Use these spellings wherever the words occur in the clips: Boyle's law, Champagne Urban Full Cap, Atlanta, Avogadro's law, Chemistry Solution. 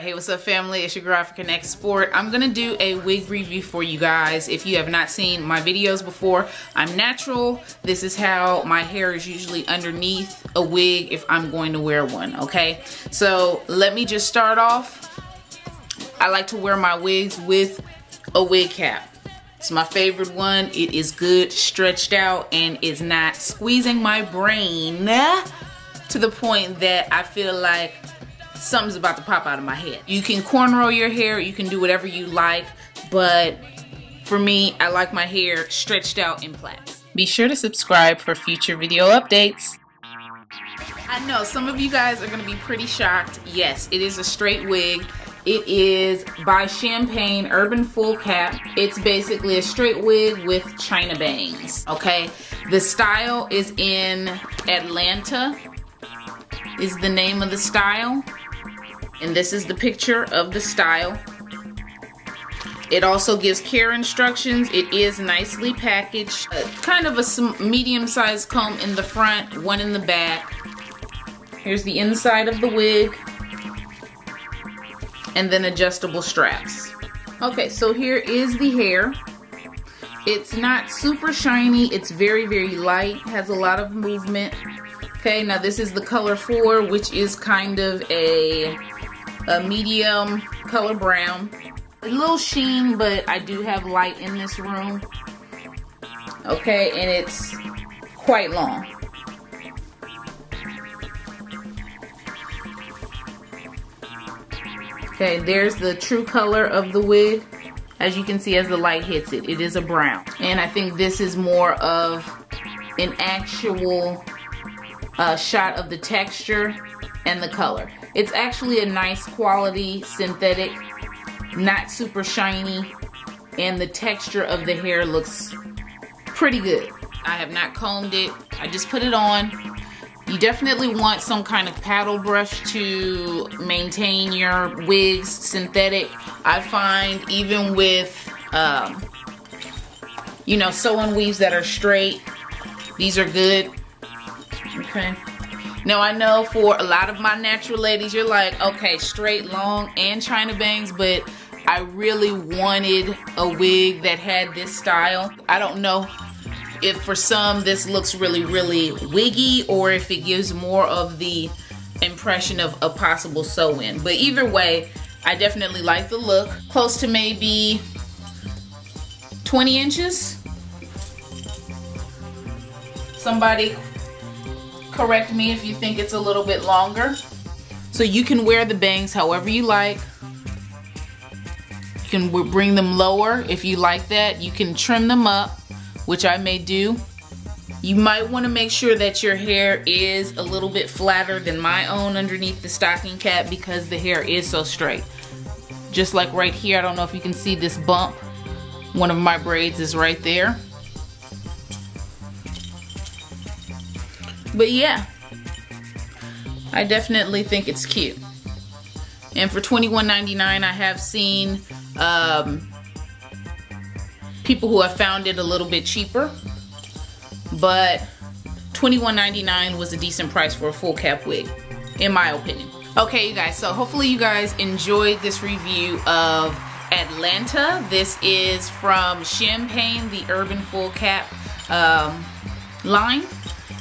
Hey, what's up family? It's your girl for Connect Sport. I'm gonna do a wig review for you guys. If you have not seen my videos before, I'm natural. This is how my hair is usually underneath a wig if I'm going to wear one, okay? So let me just start off. I like to wear my wigs with a wig cap. It's my favorite one. It is good, stretched out, and it's not squeezing my brain to the point that I feel like something's about to pop out of my head. You can cornrow your hair, you can do whatever you like, but for me, I like my hair stretched out in plaits. Be sure to subscribe for future video updates. I know some of you guys are gonna be pretty shocked. Yes, it is a straight wig. It is by Champagne Urban Full Cap. It's basically a straight wig with China bangs, okay? The style is in Atlanta, is the name of the style. And this is the picture of the style. It also gives care instructions. It is nicely packaged. Kind of a medium-sized comb in the front, one in the back. Here's the inside of the wig. And then adjustable straps. Okay, so here is the hair. It's not super shiny. It's very, very light. Has a lot of movement. Okay, now this is the color 4, which is kind of a medium color brown. A little sheen, but I do have light in this room. Okay, and it's quite long. Okay, there's the true color of the wig. As you can see, as the light hits it, it is a brown. And I think this is more of an actual shot of the texture and the color. It's actually a nice quality synthetic, not super shiny, and the texture of the hair looks pretty good. I have not combed it, I just put it on. You definitely want some kind of paddle brush to maintain your wigs synthetic. I find even with you know, sew and weaves that are straight, these are good. Okay. Now I know for a lot of my natural ladies, you're like, okay, straight, long, and China bangs, but I really wanted a wig that had this style. I don't know if for some this looks really, really wiggy or if it gives more of the impression of a possible sew-in. But either way, I definitely like the look. Close to maybe 20 inches. Somebody correct me if you think it's a little bit longer. So you can wear the bangs however you like. You can bring them lower if you like that. You can trim them up, which I may do. You might want to make sure that your hair is a little bit flatter than my own underneath the stocking cap because the hair is so straight. Just like right here, I don't know if you can see this bump. One of my braids is right there. But yeah, I definitely think it's cute. And for $21.99, I have seen people who have found it a little bit cheaper, but $21.99 was a decent price for a full cap wig, in my opinion. Okay, you guys, so hopefully you guys enjoyed this review of Atlanta. This is from Champagne, the Urban Full Cap line.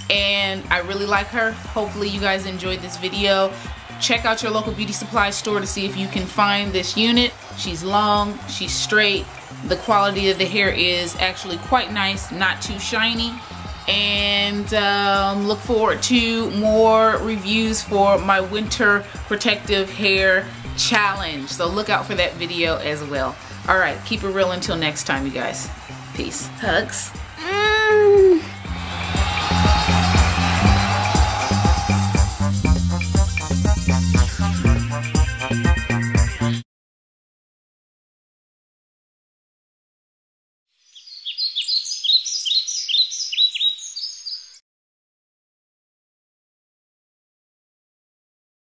And I really like her. Hopefully you guys enjoyed this video. Check out your local beauty supply store to see if you can find this unit. She's long, she's straight. The quality of the hair is actually quite nice, not too shiny. And look forward to more reviews for my winter protective hair challenge. So look out for that video as well. All right, keep it real until next time, you guys. Peace. Hugs.